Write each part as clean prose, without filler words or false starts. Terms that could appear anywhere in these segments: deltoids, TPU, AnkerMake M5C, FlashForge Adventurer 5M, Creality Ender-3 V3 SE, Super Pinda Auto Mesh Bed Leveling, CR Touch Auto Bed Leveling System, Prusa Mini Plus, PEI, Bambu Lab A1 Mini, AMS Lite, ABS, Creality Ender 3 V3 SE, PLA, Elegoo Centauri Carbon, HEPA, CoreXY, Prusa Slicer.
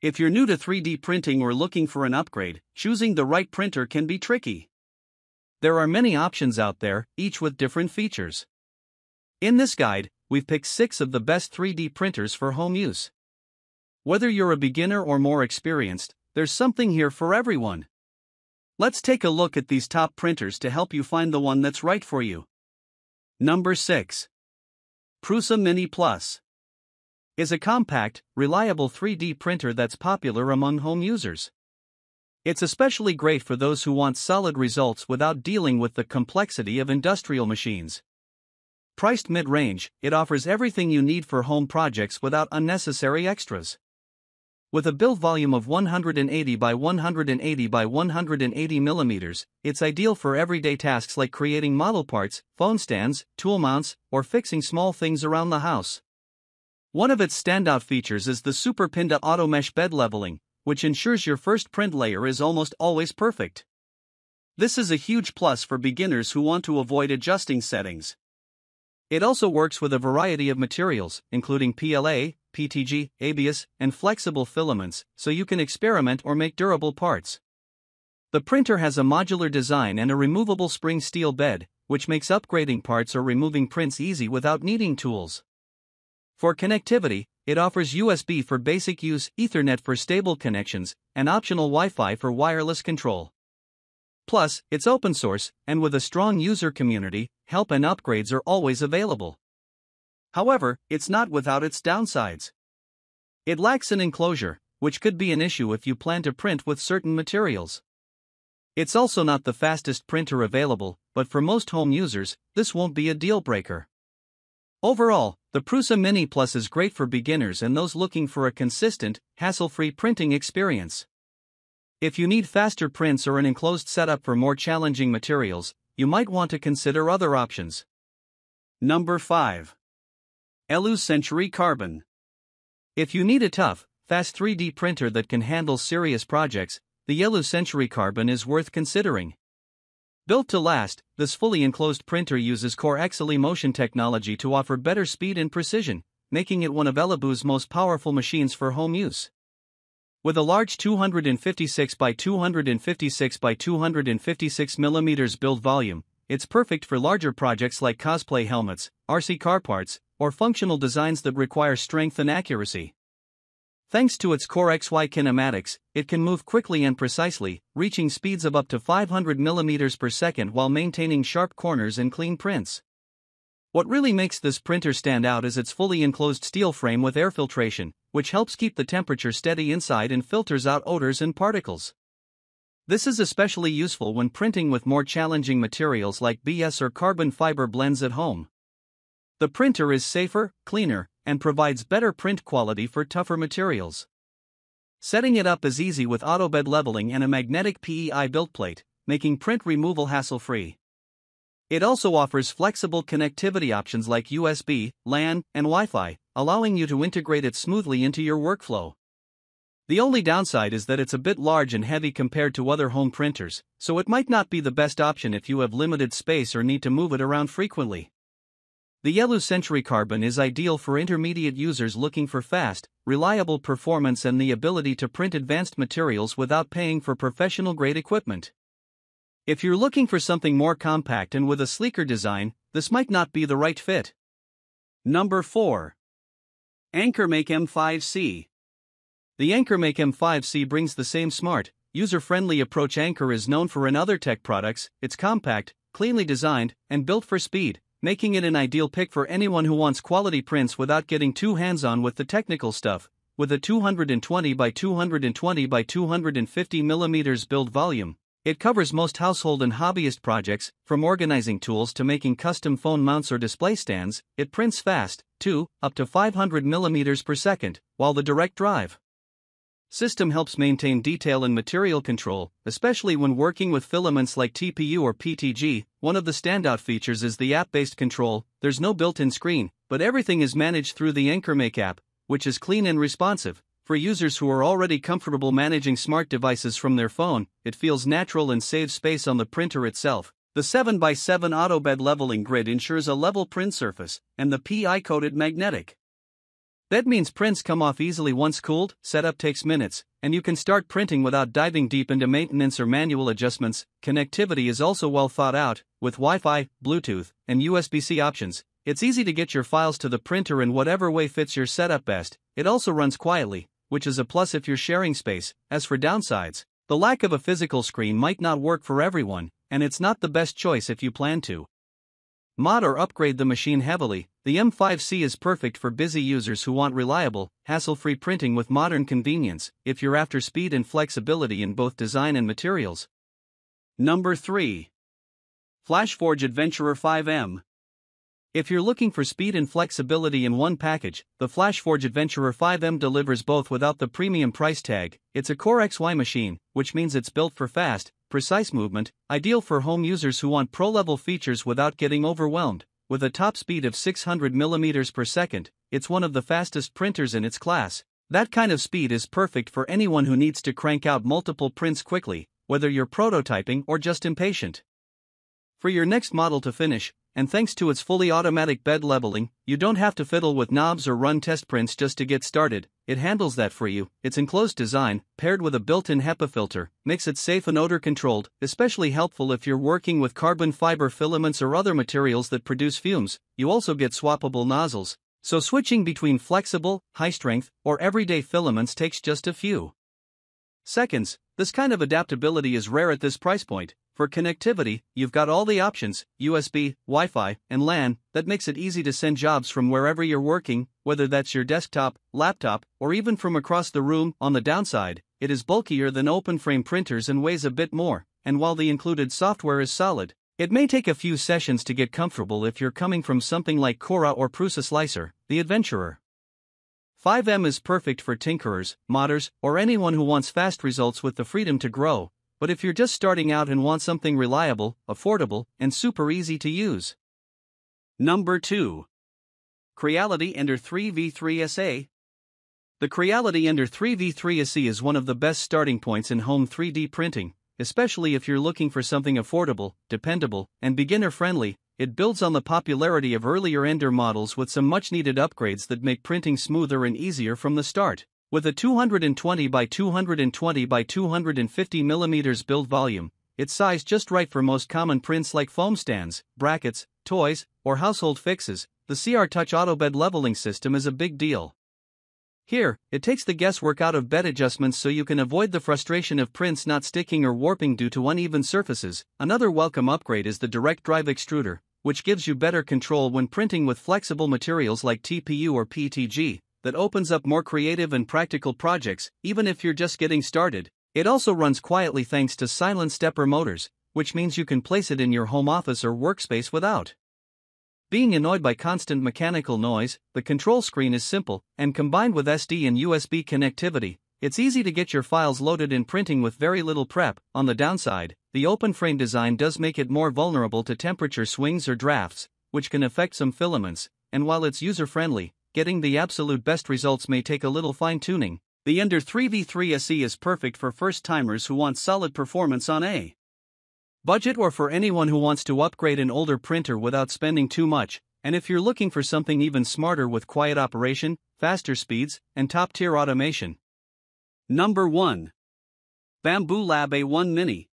If you're new to 3D printing or looking for an upgrade, choosing the right printer can be tricky. There are many options out there, each with different features. In this guide, we've picked 6 of the best 3D printers for home use. Whether you're a beginner or more experienced, there's something here for everyone. Let's take a look at these top printers to help you find the one that's right for you. Number 6. Prusa Mini Plus is a compact, reliable 3D printer that's popular among home users. It's especially great for those who want solid results without dealing with the complexity of industrial machines. Priced mid-range, it offers everything you need for home projects without unnecessary extras. With a build volume of 180 by 180 by 180 mm, it's ideal for everyday tasks like creating model parts, phone stands, tool mounts, or fixing small things around the house. One of its standout features is the Super Pinda Auto Mesh Bed Leveling, which ensures your first print layer is almost always perfect. This is a huge plus for beginners who want to avoid adjusting settings. It also works with a variety of materials, including PLA, PTG, ABS, and flexible filaments, so you can experiment or make durable parts. The printer has a modular design and a removable spring steel bed, which makes upgrading parts or removing prints easy without needing tools. For connectivity, it offers USB for basic use, Ethernet for stable connections, and optional Wi-Fi for wireless control. Plus, it's open source, and with a strong user community, help and upgrades are always available. However, it's not without its downsides. It lacks an enclosure, which could be an issue if you plan to print with certain materials. It's also not the fastest printer available, but for most home users, this won't be a deal breaker. Overall, the Prusa Mini Plus is great for beginners and those looking for a consistent, hassle-free printing experience. If you need faster prints or an enclosed setup for more challenging materials, you might want to consider other options. Number 5. Elegoo Centauri Carbon. If you need a tough, fast 3D printer that can handle serious projects, the Elegoo Centauri Carbon is worth considering. Built to last, this fully enclosed printer uses CoreXY motion technology to offer better speed and precision, making it one of Elegoo's most powerful machines for home use. With a large 256 by 256 by 256 mm build volume, it's perfect for larger projects like cosplay helmets, RC car parts, or functional designs that require strength and accuracy. Thanks to its CoreXY kinematics, it can move quickly and precisely, reaching speeds of up to 500 mm per second while maintaining sharp corners and clean prints. What really makes this printer stand out is its fully enclosed steel frame with air filtration, which helps keep the temperature steady inside and filters out odors and particles. This is especially useful when printing with more challenging materials like BS or carbon fiber blends at home. The printer is safer, cleaner, and provides better print quality for tougher materials. Setting it up is easy with auto bed leveling and a magnetic PEI build plate, making print removal hassle-free. It also offers flexible connectivity options like USB, LAN, and Wi-Fi, allowing you to integrate it smoothly into your workflow. The only downside is that it's a bit large and heavy compared to other home printers, so it might not be the best option if you have limited space or need to move it around frequently. The Elegoo Centauri Carbon is ideal for intermediate users looking for fast, reliable performance and the ability to print advanced materials without paying for professional-grade equipment. If you're looking for something more compact and with a sleeker design, this might not be the right fit. Number 4. AnkerMake M5C. The AnkerMake M5C brings the same smart, user-friendly approach Anker is known for in other tech products. It's compact, cleanly designed, and built for speed, making it an ideal pick for anyone who wants quality prints without getting too hands-on with the technical stuff. With a 220 by 220 by 250 mm build volume, it covers most household and hobbyist projects, from organizing tools to making custom phone mounts or display stands. It prints fast, too, up to 500 mm per second, while the direct drive system helps maintain detail and material control, especially when working with filaments like TPU or PTG. One of the standout features is the app-based control. There's no built-in screen, but everything is managed through the AnkerMake app, which is clean and responsive. For users who are already comfortable managing smart devices from their phone, it feels natural and saves space on the printer itself. The 7x7 auto bed leveling grid ensures a level print surface, and the PI-coated magnetic That means prints come off easily once cooled, setup takes minutes, and you can start printing without diving deep into maintenance or manual adjustments. Connectivity is also well thought out, with Wi-Fi, Bluetooth, and USB-C options. It's easy to get your files to the printer in whatever way fits your setup best. It also runs quietly, which is a plus if you're sharing space. As for downsides, the lack of a physical screen might not work for everyone, and it's not the best choice if you plan to mod or upgrade the machine heavily. The M5C is perfect for busy users who want reliable, hassle-free printing with modern convenience, if you're after speed and flexibility in both design and materials. Number 3. FlashForge Adventurer 5M. If you're looking for speed and flexibility in one package, the FlashForge Adventurer 5M delivers both without the premium price tag. It's a CoreXY machine, which means it's built for fast, precise movement, ideal for home users who want pro-level features without getting overwhelmed. With a top speed of 600 mm per second, it's one of the fastest printers in its class. That kind of speed is perfect for anyone who needs to crank out multiple prints quickly, whether you're prototyping or just impatient for your next model to finish. And thanks to its fully automatic bed leveling, you don't have to fiddle with knobs or run test prints just to get started. It handles that for you. Its enclosed design, paired with a built-in HEPA filter, makes it safe and odor-controlled, especially helpful if you're working with carbon fiber filaments or other materials that produce fumes. You also get swappable nozzles, so switching between flexible, high-strength, or everyday filaments takes just a few seconds. This kind of adaptability is rare at this price point. For connectivity, you've got all the options, USB, Wi-Fi, and LAN, that makes it easy to send jobs from wherever you're working, whether that's your desktop, laptop, or even from across the room. On the downside, it is bulkier than open-frame printers and weighs a bit more, and while the included software is solid, it may take a few sessions to get comfortable if you're coming from something like Cora or Prusa Slicer. The Adventurer 5M is perfect for tinkerers, modders, or anyone who wants fast results with the freedom to grow. But if you're just starting out and want something reliable, affordable, and super easy to use. Number 2. Creality Ender 3 V3 SE. The Creality Ender 3 V3 SE is one of the best starting points in home 3D printing, especially if you're looking for something affordable, dependable, and beginner-friendly. It builds on the popularity of earlier Ender models with some much-needed upgrades that make printing smoother and easier from the start. With a 220 by 220 by 250 mm build volume, it's sized just right for most common prints like foam stands, brackets, toys, or household fixes. The CR Touch Auto Bed Leveling System is a big deal. Here, it takes the guesswork out of bed adjustments so you can avoid the frustration of prints not sticking or warping due to uneven surfaces. Another welcome upgrade is the direct drive extruder, which gives you better control when printing with flexible materials like TPU or PETG. That opens up more creative and practical projects, even if you're just getting started. It also runs quietly thanks to silent stepper motors, which means you can place it in your home office or workspace without being annoyed by constant mechanical noise. The control screen is simple, and combined with SD and USB connectivity, it's easy to get your files loaded in printing with very little prep. On the downside, the open frame design does make it more vulnerable to temperature swings or drafts, which can affect some filaments, and while it's user-friendly, getting the absolute best results may take a little fine-tuning. The Ender 3 V3 SE is perfect for first-timers who want solid performance on a budget or for anyone who wants to upgrade an older printer without spending too much, and if you're looking for something even smarter with quiet operation, faster speeds, and top-tier automation. Number 1. Bambu Lab A1 Mini.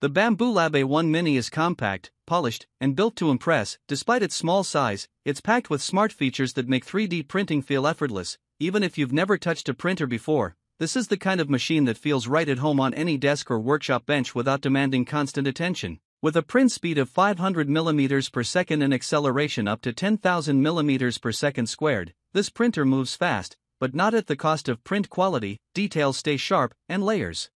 The Bambu Lab A1 Mini is compact, polished, and built to impress. Despite its small size, it's packed with smart features that make 3D printing feel effortless. Even if you've never touched a printer before, this is the kind of machine that feels right at home on any desk or workshop bench without demanding constant attention. With a print speed of 500 mm per second and acceleration up to 10,000 mm per second squared, this printer moves fast, but not at the cost of print quality. Details stay sharp, and layers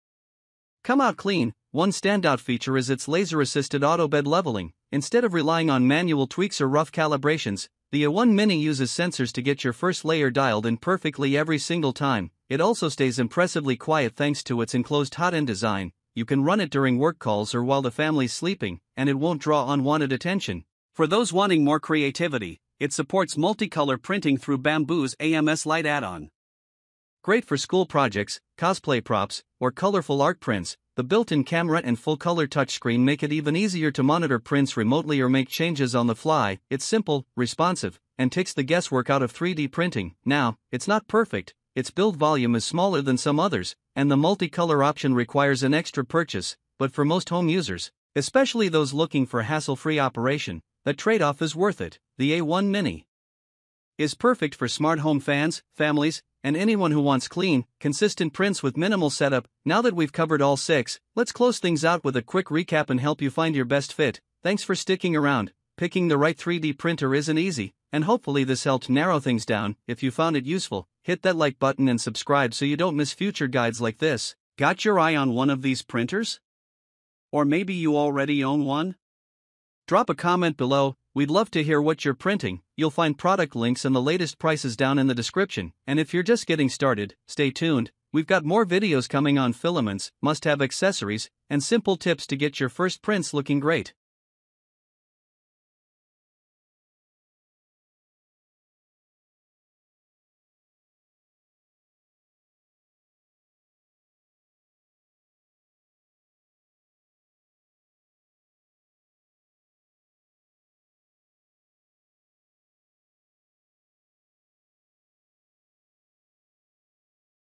come out clean. One standout feature is its laser-assisted auto bed leveling. Instead of relying on manual tweaks or rough calibrations, the A1 Mini uses sensors to get your first layer dialed in perfectly every single time. It also stays impressively quiet thanks to its enclosed hot-end design. You can run it during work calls or while the family's sleeping, and it won't draw unwanted attention. For those wanting more creativity, it supports multicolor printing through Bamboo's AMS Lite add-on. Great for school projects, cosplay props, or colorful art prints. the built-in camera and full-color touchscreen make it even easier to monitor prints remotely or make changes on the fly. It's simple, responsive, and takes the guesswork out of 3D printing. Now, it's not perfect, its build volume is smaller than some others, and the multicolor option requires an extra purchase, but for most home users, especially those looking for hassle-free operation, the trade-off is worth it. The A1 Mini is perfect for smart home fans, families, and anyone who wants clean, consistent prints with minimal setup. Now that we've covered all six, let's close things out with a quick recap and help you find your best fit. Thanks for sticking around. Picking the right 3D printer isn't easy, and hopefully this helped narrow things down. If you found it useful, hit that like button and subscribe so you don't miss future guides like this. Got your eye on one of these printers? Or maybe you already own one? Drop a comment below. We'd love to hear what you're printing. You'll find product links and the latest prices down in the description. And if you're just getting started, stay tuned. We've got more videos coming on filaments, must-have accessories, and simple tips to get your first prints looking great.